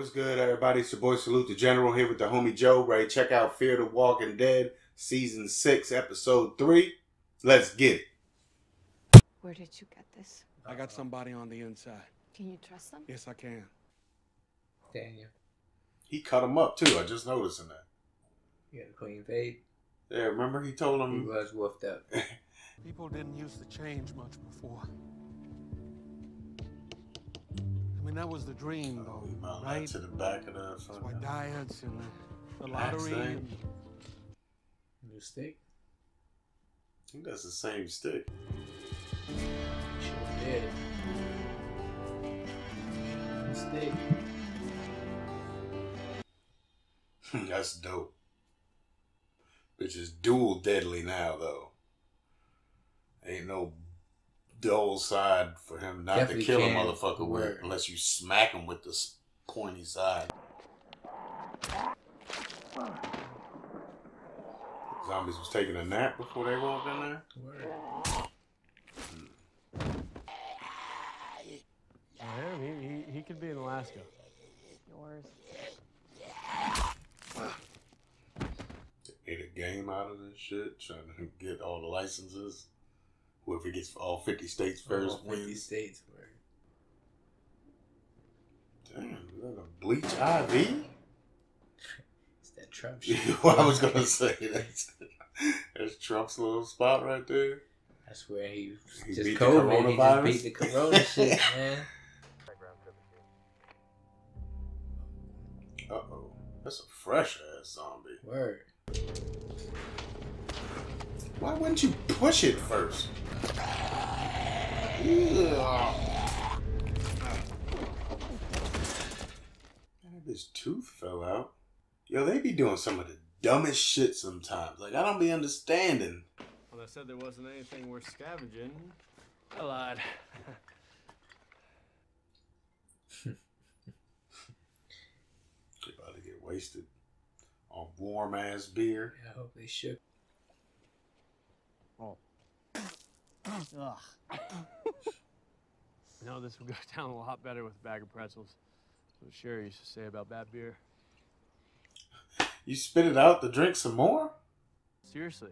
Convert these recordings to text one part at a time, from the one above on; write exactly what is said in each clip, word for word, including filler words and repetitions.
What's good, everybody? It's your boy Salute the General here with the homie Joe. Ready to check out Fear the Walking Dead, Season six, Episode three. Let's get it. Where did you get this? I got somebody on the inside. Can you trust them? Yes, I can. Daniel. He cut him up, too. I just noticed in that. You got a clean fade. Yeah, remember he told him... He was woofed up. People didn't use the change much before. I mean, that was the dream, though, oh, right? To the back of the... That's why diets and the lottery and... New stick? I think that's the same stick. Sure did. New stick. That's dope. Which is dual deadly now, though. Ain't no... the old side for him not Definitely to kill can. a motherfucker with unless you smack him with this pointy side. Zombies was taking a nap before they walked in there? Word. Hmm. Yeah, he, he, he could be in Alaska. Yours. They made a game out of this shit, trying to get all the licenses. Whoever gets all fifty states first all fifty wins. States, man. Damn, is that a bleach I V? It's that Trump shit. Well, I was going to say, that's, that's Trump's little spot right there. That's where he, he just beat COVID. The coronavirus. He just beat the corona shit, man. Uh-oh. That's a fresh-ass zombie. Word. Why wouldn't you push it first? Yeah. Man, this tooth fell out. Yo, they be doing some of the dumbest shit sometimes. Like, I don't be understanding. Well, I said there wasn't anything worth scavenging. I lied. You're about to get wasted on warm ass beer. Yeah, I hope they shook. Oh. Ugh. No, this would go down a lot better with a bag of pretzels. That's what Sherry used to say about bad beer. You spit it out to drink some more? Seriously.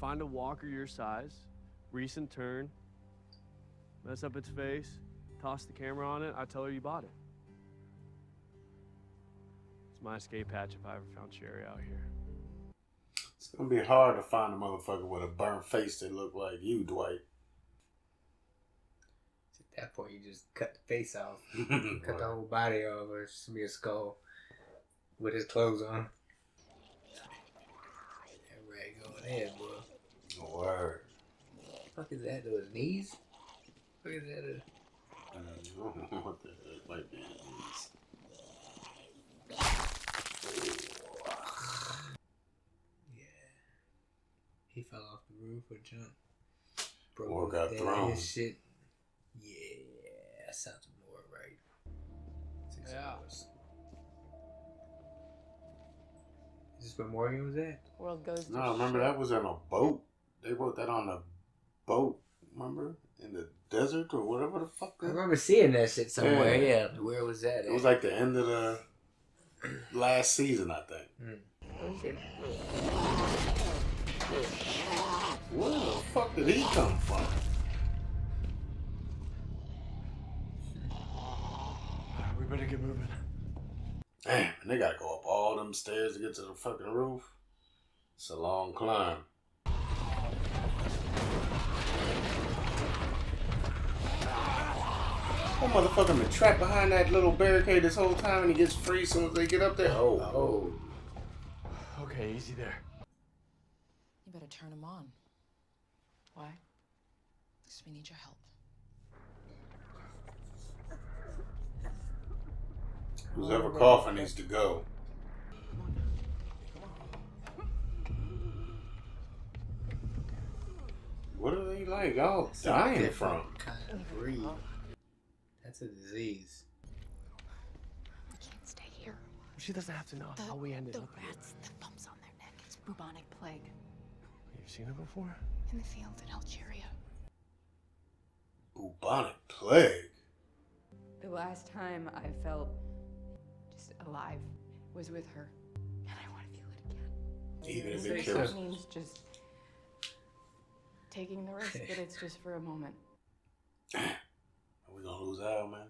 Find a walker your size, recent turn, mess up its face, toss the camera on it, I tell her you bought it. It's my escape hatch if I ever found Sherry out here. It's gonna be hard to find a motherfucker with a burnt face that look like you, Dwight. At that point, you just cut the face off, cut the whole body off, or smear skull with his clothes on. That rag going in, boy. Word. The fuck is that to his knees? What is that to? I don't know what the heck might be his knees. He fell off the roof or jumped. Broke or got thrown. Shit. Yeah, that sounds more right. Six yeah. Hours. Is this where Morgan was at? The world goes. No, remember shit. That was on a boat. They wrote that on a boat. Remember in the desert or whatever the fuck. That I remember seeing that shit somewhere. Yeah. Yeah. Where was that? At? It was like the end of the last season, I think. Mm. Okay. Where the fuck did he come from? We better get moving. Damn, and they gotta go up all them stairs to get to the fucking roof. It's a long climb. That motherfucker been trapped behind that little barricade this whole time and he gets free as soon as they get up there. Oh, oh. Okay, easy there. Better turn them on. Why? Because we need your help. Who's ever coughing needs to go. What are they like? All That's dying from? Kind of breed. That's a disease. We can't stay here. She doesn't have to know the, how we ended up here. The rats, the bumps on their neck. It's bubonic plague. You've seen it before? In the fields in Algeria. Bubonic plague? The last time I felt that's alive was with her. And I want to feel it again. Even if it kills. It means just taking the risk that it's just for a moment. We're going to lose out, man.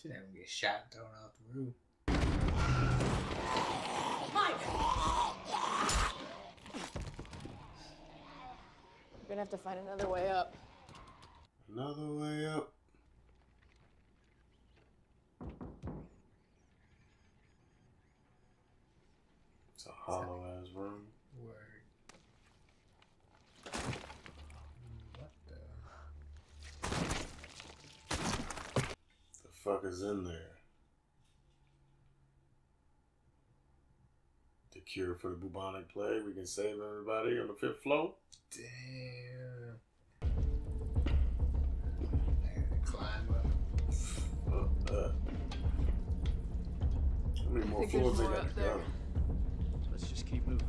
She's not going to get shot and thrown out the roof. Mike! We're going to have to find another way up. Another way up. It's a hollow ass room. Word. What the? The fuck is in there? The cure for the bubonic plague. We can save everybody on the fifth floor. Damn. How many more floors they got to go? Let's just keep moving.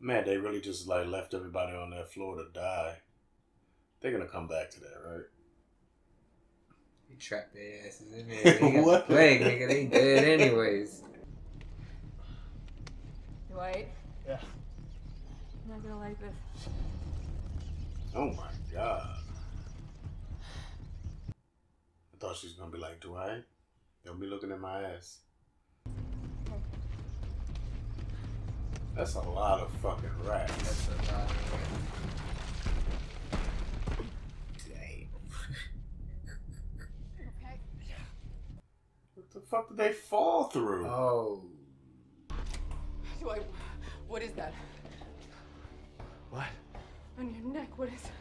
Man, they really just like left everybody on that floor to die. They're gonna come back to that, right? You trapped their asses in there. They got what? The plague, nigga. They dead anyways. Dwight? Yeah. I'm not gonna like this. Oh my god. I thought she was gonna be like, Dwight, don't be looking at my ass. That's a lot of fucking rats. That's a lot of rats. Damn. Okay. What the fuck did they fall through? Oh. Dwight, what is that? What? On your neck, what is that?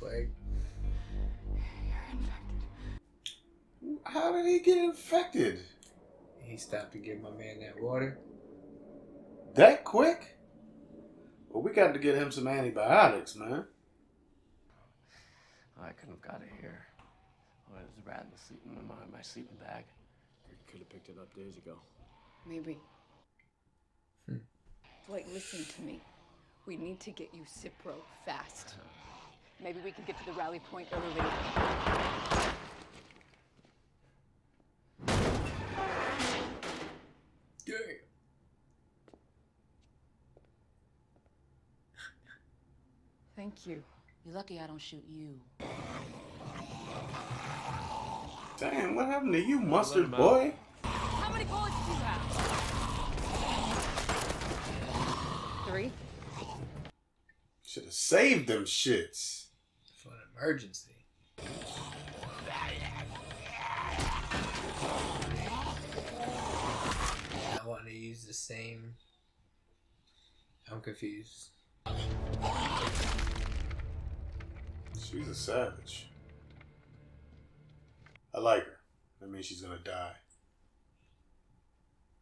Like, you're infected. How did he get infected? He stopped to give my man that water. That quick? Well, we got to get him some antibiotics, man. Oh, I couldn't have got it here. Oh, it was a rat in the sleeping in my, my sleeping bag. You could have picked it up days ago. Maybe. Hmm. Dwight, listen to me. We need to get you Cipro fast. Maybe we can get to the rally point early. Yeah. Thank you. You're lucky I don't shoot you. Damn, what happened to you, mustard boy? How many bullets do you have? Three. Should have saved them shits. For an emergency. I want to use the same. I'm confused. She's a savage. I like her. That means she's gonna die.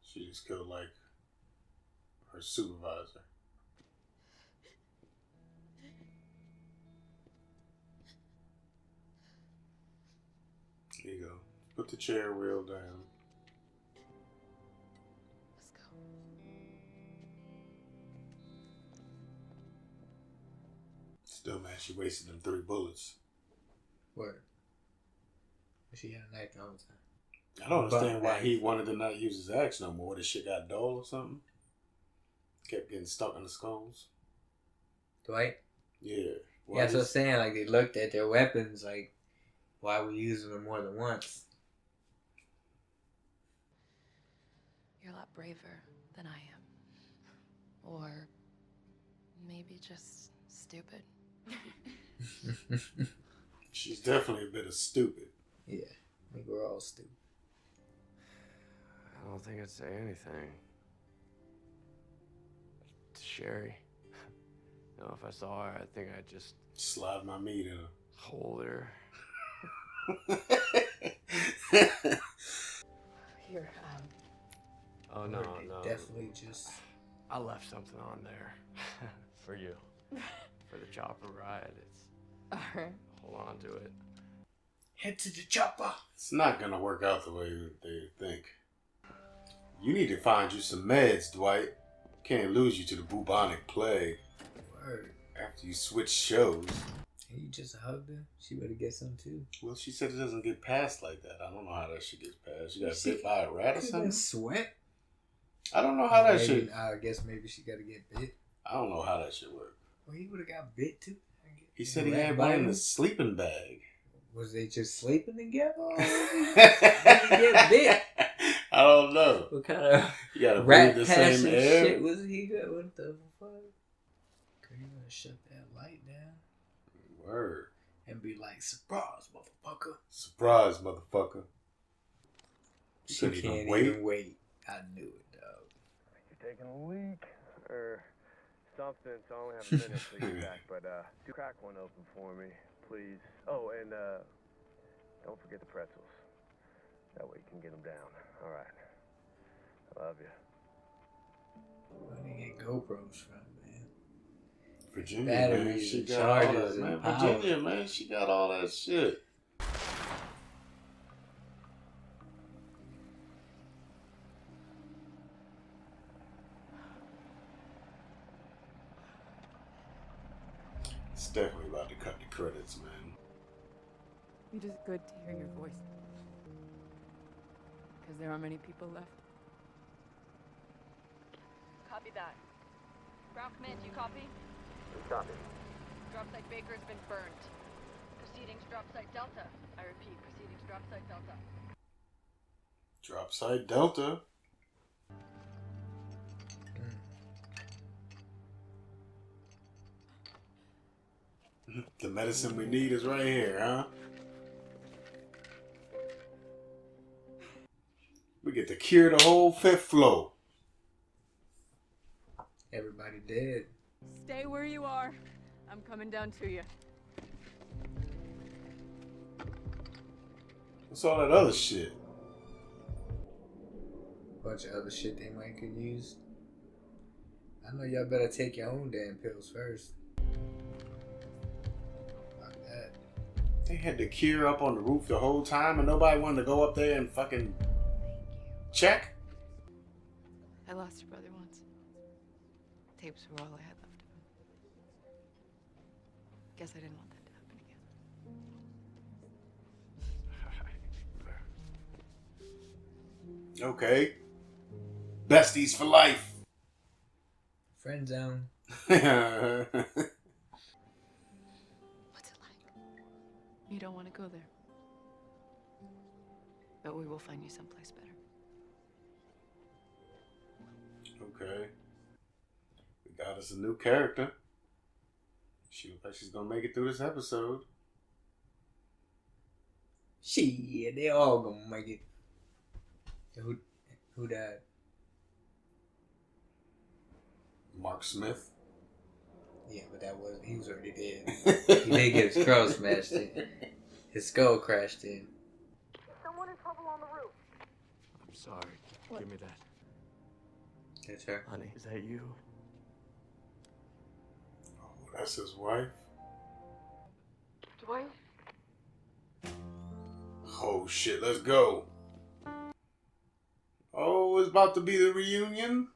She just killed like her supervisor. There you go. Put the chair wheel down. Let's go. Still, man, she wasted them three bullets. What? She had a knife the whole time. I don't understand but why he wanted to not use his axe no more. This shit got dull or something. Kept getting stuck in the skulls. Dwight? Yeah. Why yeah, that's what I'm saying. Like, they looked at their weapons, like, why we use them more than once? You're a lot braver than I am. Or maybe just stupid. She's definitely a bit of stupid. Yeah, I think we're all stupid. I don't think I'd say anything to Sherry. No, if I saw her, I think I'd just slide my meat in her. Hold her. Here, um, oh no, no, definitely just. I left something on there for you, for the chopper ride. It's all right. Hold on to it. Head to the chopper. It's not gonna work out the way they think. You need to find you some meds, Dwight. Can't lose you to the bubonic plague. Word. After you switch shows. And you just hugged her? She better get some too. Well, she said it doesn't get past like that. I don't know how that shit gets past. She got she bit by a rat or something? Sweat? I don't know how maybe, that shit... I guess maybe she got to get bit. I don't know how that shit worked. Well, he would have got bit too. He said he had one in the sleeping bag. Was they just sleeping together? Or did he get bit? I don't know. What kind of you gotta rat breathe the same air? Shit was he good? What the fuck? Girl, you gonna shut that light down? Word. And be like, surprise, motherfucker. Surprise, motherfucker. You she couldn't can't even wait. Even wait. I knew it, dog. You're taking a leak or something, so I only have a minute to get back, but uh, do crack one open for me, please. Oh, and uh, don't forget the pretzels. That way you can get them down. All right. I love you. Where do you get GoPros from, man? Virginia, batteries, man. She got all that, man. Power. Virginia, man. She got all that shit. It's definitely about to cut the credits, man. It is good to hear your voice. Because there aren't many people left. Copy that. Brockman, do you copy? We copy. Dropsite Baker's been burned. Proceedings Dropsite Delta. I repeat, proceedings Dropsite Delta. Dropsite Delta? Mm. The medicine we need is right here, huh? We get to cure the whole fifth floor. Everybody dead. Stay where you are. I'm coming down to you. What's all that other shit? Bunch of other shit they might could use. I know y'all better take your own damn pills first. Fuck that. They had the cure up on the roof the whole time and nobody wanted to go up there and fucking... check. I lost her brother once. Tapes were all I had left of him. Guess I didn't want that to happen again. Okay. Besties for life. Friend zone. What's it like? You don't want to go there. But we will find you someplace better. Okay. We got us a new character. She looks like she's gonna make it through this episode. She, they all gonna make it. Who, who died? Mark Smith. Yeah, but that was he was already dead. He may get his crow smashed in. His skull crashed in. Someone in trouble on the roof. I'm sorry. What? Give me that. That's her. Honey, is that you? Oh, that's his wife. Dwight? Oh shit, let's go. Oh, it's about to be the reunion.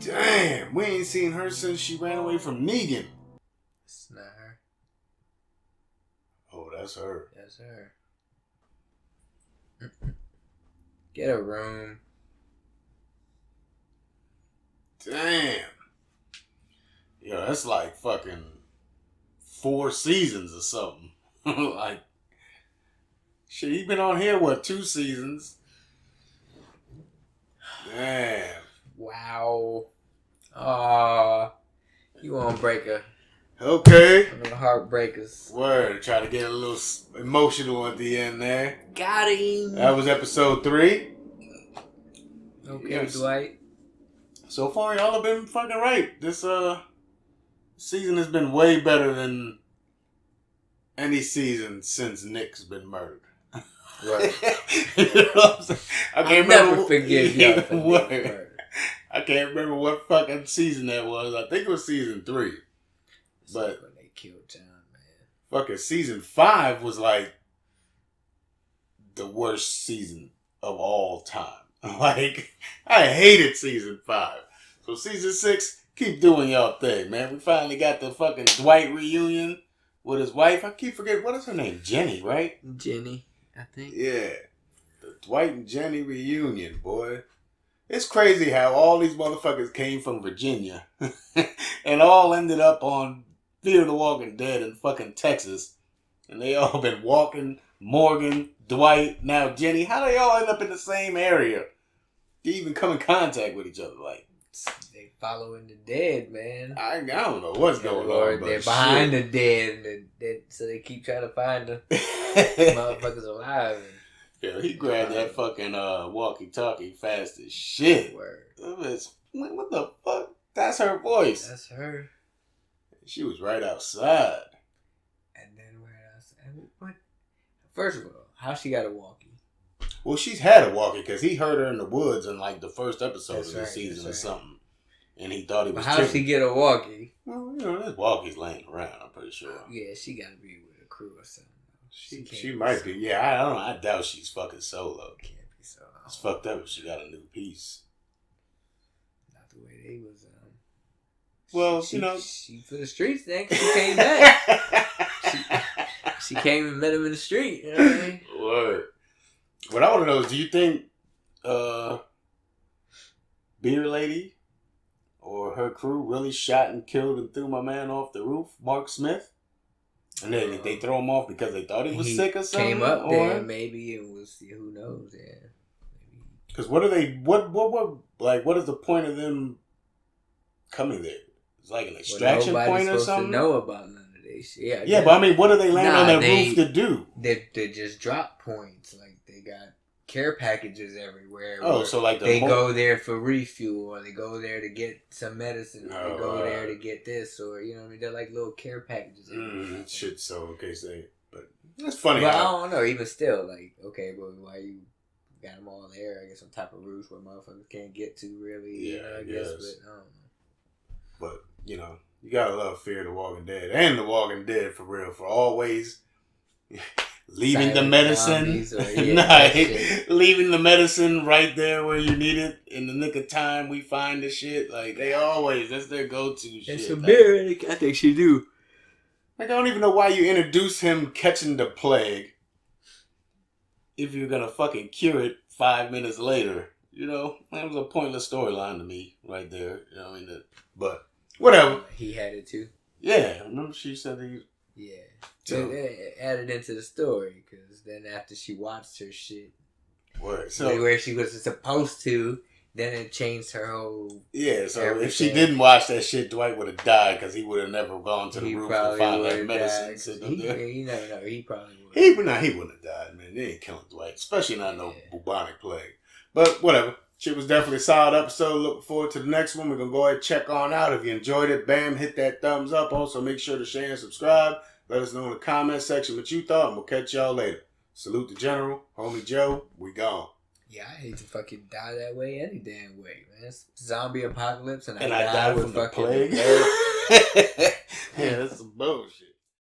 Damn, we ain't seen her since she ran away from Megan. It's not her. Oh, that's her. That's her. Get a room. Damn. Yo, that's like fucking four seasons or something. Like, shit, he been on here, what, two seasons? Damn. Wow. Aw. You won't break her. Okay. One of the heartbreakers. Word. Try to get a little emotional at the end there. Got him. That was episode three. Okay, yes. Dwight. So far, y'all have been fucking right. This uh season has been way better than any season since Nick's been murdered. Right. You know what I'm saying? I can't I remember. Never forgive you for what, Nick's murder. I can't remember what fucking season that was. I think it was season three. But when they killed John, man. Fucking season five was like the worst season of all time. Like, I hated season five. So season six, keep doing y'all thing, man. We finally got the fucking Dwight reunion with his wife. I keep forgetting, what is her name? Jenny, right? Jenny, I think. Yeah. The Dwight and Jenny reunion, boy. It's crazy how all these motherfuckers came from Virginia and all ended up on Fear the Walking Dead in fucking Texas. And they all been walking, Morgan, Dwight, now Jenny. How do y'all end up in the same area? They even come in contact with each other, like they following the dead, man. I, I don't know what's going Lord, on. But they're shit. behind the dead, and the dead, so they keep trying to find the motherfuckers alive. And, yeah, he grabbed alive. that fucking uh, walkie-talkie fast as shit. Word. Was, what the fuck? That's her voice. That's her. She was right outside. And then where else? And what? First of all, how she got a walkie? Well, she's had a walkie because he heard her in the woods in like the first episode that's of the right, season or right. something. And he thought he was How tripping. Did she get a walkie? Well, you know, there's walkies laying around, I'm pretty sure. Yeah, she got to be with a crew or something. She she, she might be. be. Yeah, I, I don't know. I doubt she's fucking solo. Can't be solo. It's fucked up if she got a new piece. Not the way they was. Um, well, she, you know. She for the streets then because she came back. she, she came and met him in the street. You know what I mean? Word. What I want to know is, do you think uh, Beer Lady or her crew really shot and killed and threw my man off the roof, Mark Smith? And then um, they throw him off because they thought he was he sick or something? Came up or? there, maybe it was, who knows, yeah. Because what are they, what, what, what, like, what is the point of them coming there? It's like an extraction well, point or something? Nobody's supposed to know about none of this shit. Yeah, yeah, but I mean, what do they land nah, on that they, roof to do? They, they just drop points, like. They got care packages everywhere. Oh, so like the they go there for refuel, or they go there to get some medicine, or oh, they go uh, there to get this, or you know what I mean. They're like little care packages. Mm, shit, so in case they, but that's funny. But I don't know. Even still, like okay, but why you got them all there? I guess on top of roofs where motherfuckers can't get to really. Yeah, you know, I guess. Yes. But I don't know. But you know, you gotta love Fear the Walking Dead and The Walking Dead for real for always. Leaving Silent the medicine, or, yeah, night, leaving the medicine right there where you need it in the nick of time. We find the shit like they always. That's their go-to shit. It's a beer. I think she do. Like I don't even know why you introduce him catching the plague if you're gonna fucking cure it five minutes later. You know that was a pointless storyline to me right there. You know what I mean? The, but whatever. He had it too. Yeah, remember she said that. He, yeah. So it added into the story because then after she watched her shit, word. So like where she was supposed to, then it changed her whole. Yeah, so everything. If she didn't watch that shit, Dwight would have died because he would have never gone to the he roof and found that medicine. He, there. You never know. He probably would. He would not. He wouldn't have died, man. They ain't killing Dwight, especially not yeah. no bubonic plague. But whatever. Shit was definitely a solid episode. Looking forward to the next one. We're gonna go ahead and check on out. If you enjoyed it, bam, hit that thumbs up. Also, make sure to share and subscribe. Let us know in the comment section what you thought, and we'll catch y'all later. Salute the General, homie Joe, we gone. Yeah, I hate to fucking die that way any damn way, man. It's zombie apocalypse, and I, and die, I die with, with the fucking plague.